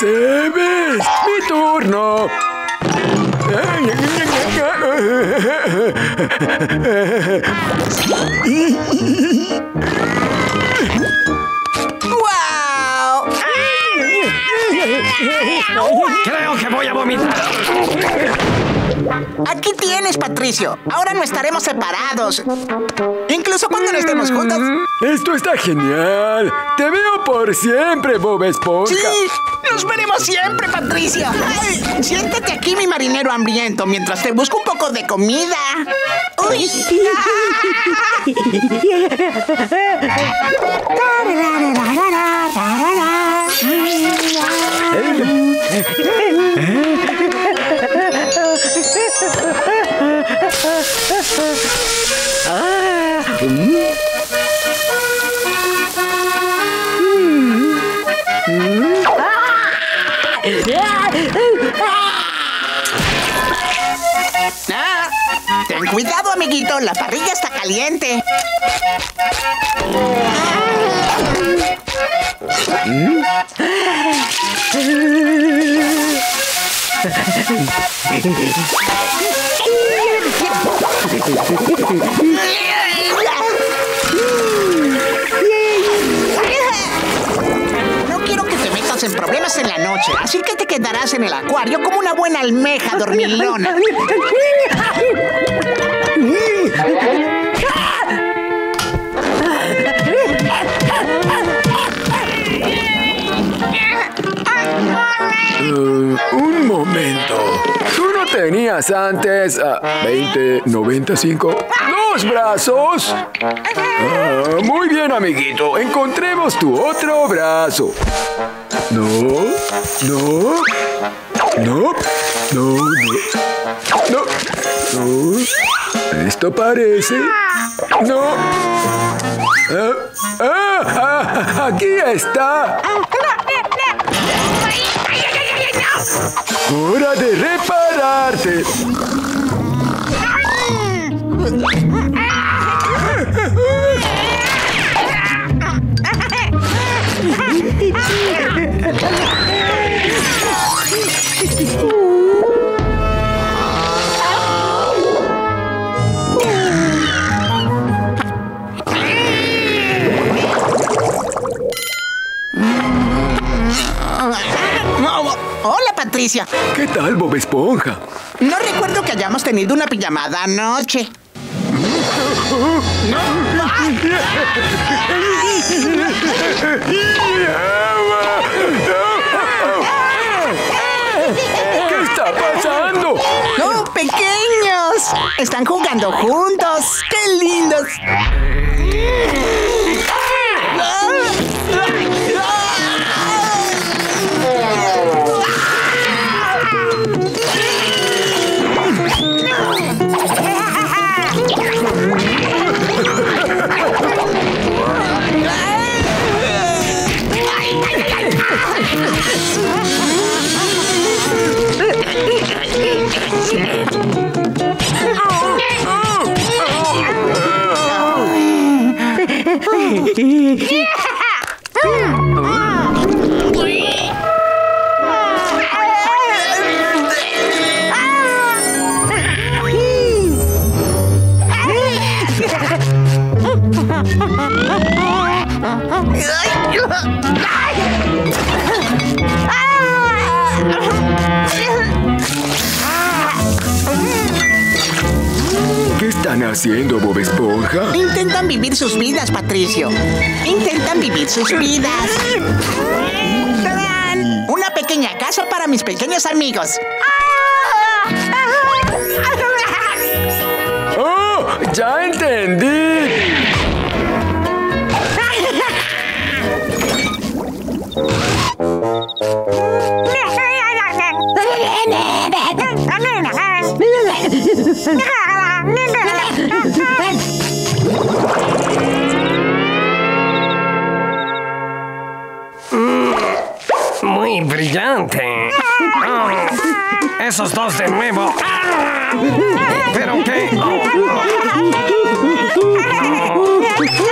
ves! ¡Mi turno! ¡Guau! Creo que voy a vomitar. Aquí tienes, Patricio. Ahora no estaremos separados. Incluso cuando no estemos juntos. Esto está genial. Te veo por siempre, Bob Esponja. Sí, nos veremos siempre, Patricio. Ay, siéntate aquí, mi marinero hambriento, mientras te busco un poco de comida. Uy. Ten cuidado, amiguito, la parrilla está caliente. No quiero que te metas en problemas en la noche, así que te quedarás en el acuario como una buena almeja dormilona. Un momento. ¿Tú no tenías antes 20, 95, dos brazos? Muy bien, amiguito. Encontremos tu otro brazo. No, no, no, no, no, no. Esto parece... No. Aquí está. ¡Hora de repararte! ¿Qué tal, Bob Esponja? No recuerdo que hayamos tenido una pijamada anoche. ¿Qué está pasando? ¡Oh, pequeños! Están jugando juntos. ¡Qué lindos! ¿Qué están haciendo, Bob Esponja? Intentan vivir sus vidas, Patricio. Intentan vivir sus vidas. ¡Tarán! Una pequeña casa para mis pequeños amigos. ¡Oh! ¡Ya entendí! Muy brillante. Oh, esos dos de nuevo. ¿Pero qué? Oh, oh.